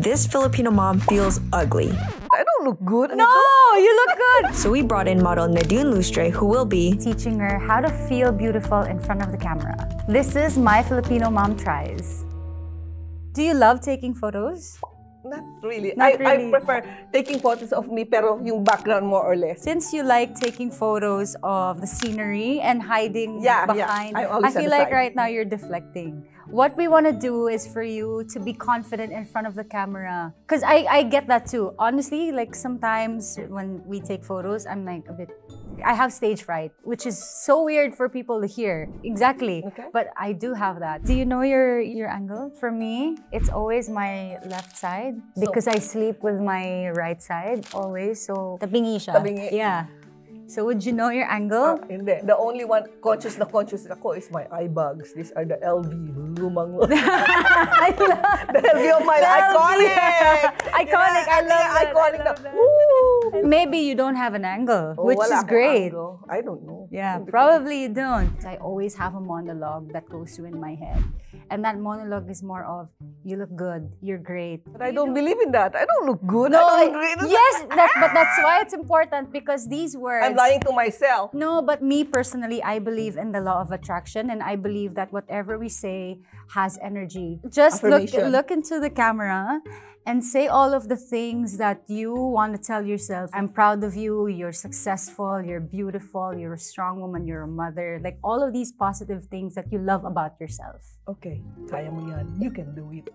this Filipino mom feels ugly. I don't look good. No, you look good. So we brought in model Nadine Lustre, who will be teaching her how to feel beautiful in front of the camera. This is My Filipino Mom Tries. Do you love taking photos? Not really. I prefer taking photos of me, pero yung background more or less. Since you like taking photos of the scenery and hiding behind, I feel like right now you're deflecting. What we want to do is for you to be confident in front of the camera. Because I get that too. Honestly, like sometimes when we take photos, I'm like a bit... I have stage fright, which is so weird for people to hear. Exactly. Okay. But I do have that. Do you know your angle? For me, it's always my left side because I sleep with my right side always. So tabingi siya. Tabingi. Yeah. So would you know your angle? Hindi. The only one conscious ako is my eye bags. These are the LV. Lumang. I love the LV of my iconic. Iconic. Yeah, I love that. Iconic. Maybe you don't have an angle, which is great. Angle. I don't know. Yeah, probably you don't. I always have a monologue that goes through in my head. And that monologue is more of, you look good, you're great. But I don't believe in that. I don't look good. No, I don't look great. Yes, but that's why it's important because these words... I'm lying to myself. No, but me personally, I believe in the law of attraction and I believe that whatever we say has energy. Just look into the camera and say all of the things that you want to tell yourself. I'm proud of you, you're successful, you're beautiful, you're a strong woman, you're a mother. Like all of these positive things that you love about yourself. Okay, kaya mo yan. You can do it.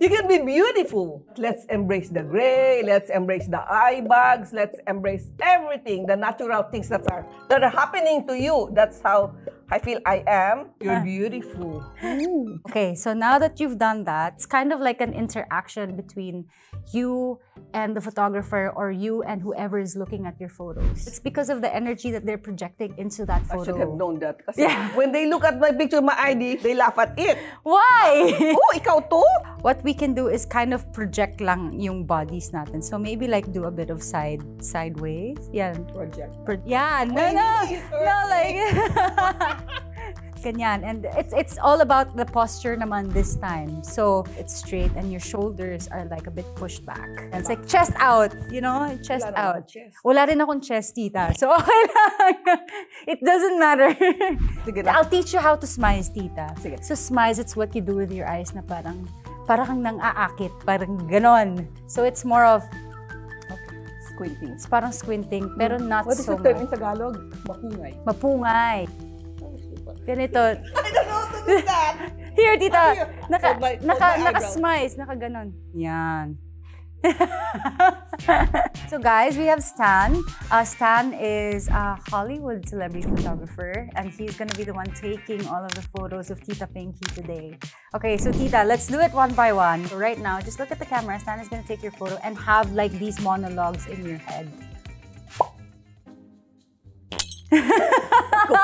You can be beautiful. Let's embrace the gray, let's embrace the eye bags, let's embrace everything, the natural things that are happening to you. That's how I feel I am. You're beautiful. Ooh. Okay, so now that you've done that, it's kind of like an interaction between you and the photographer or you and whoever is looking at your photos. It's because of the energy that they're projecting into that photo. I should have known that. When they look at my picture, my ID, they laugh at it. Why? Oh, ikaw to? What we can do is kind of project lang yung bodies natin. So maybe like do a bit of sideways. Yeah. Project. No, like... Ganyan. And it's all about the posture naman this time. So it's straight and your shoulders are like a bit pushed back. And it's like chest out, you know? Chest out. Wala rin akong chest, tita. So okay lang. It doesn't matter. Sige, I'll teach you how to smize, tita. Sige. So smize, it's what you do with your eyes na parang kang nang-aakit. Parang ganon. So it's more of squinting. It's parang squinting, pero not so much. What is the term in Tagalog? Mapungay. Mapungay. Ganito. I don't know how to do that. Here, tita. Naka-smize. Naka-ganon. Yan. So guys, we have Stan. Stan is a Hollywood celebrity photographer and he's going to be the one taking all of the photos of Tita Pinky today. Okay, so Tita, let's do it one by one. So right now, just look at the camera. Stan is going to take your photo and have like these monologues in your head.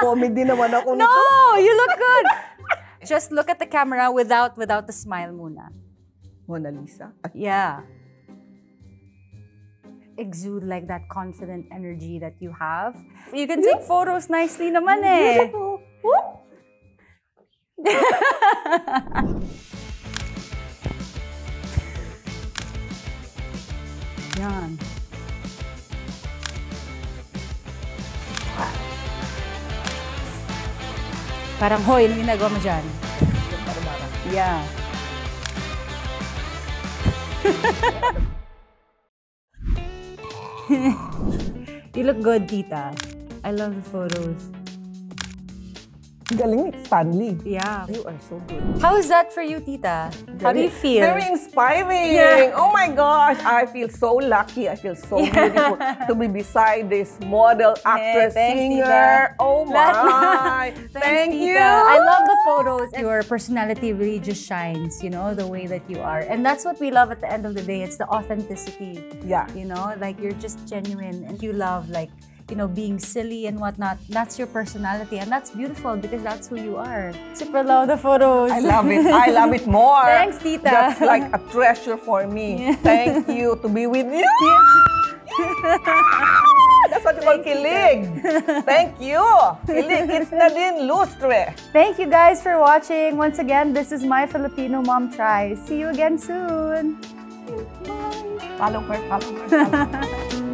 Comedy naman ako nito. No, you look good. Just look at the camera without the smile muna. Mona Lisa. Yeah. Exude like that confident energy that you have. You can take photos nicely naman eh. Beautiful. Whoop. Yan. Parang, hoy, anong ginagawa mo dyan? Yeah. You look good, tita. I love the photos. Galing, Stanley. Yeah. You are so good. How is that for you, tita? How do you feel? Very inspiring. Yeah. Oh my gosh. I feel so lucky. I feel so beautiful to be beside this model, actress, singer. Tita. Oh my. Thank you. I love the photos. Your personality really just shines, you know, the way that you are. And that's what we love at the end of the day. It's the authenticity. Yeah. You know, like you're just genuine and you love like, you know, being silly and whatnot. That's your personality and that's beautiful because that's who you are. Super love the photos. I love it. I love it more. Thanks, tita. That's like a treasure for me. Yeah. Thank you to be with you. That's what you call kilig. Thank you. Kilig. It's Nadine Lustre. Thank you guys for watching. Once again, this is My Filipino Mom Tries. See you again soon. Follow her.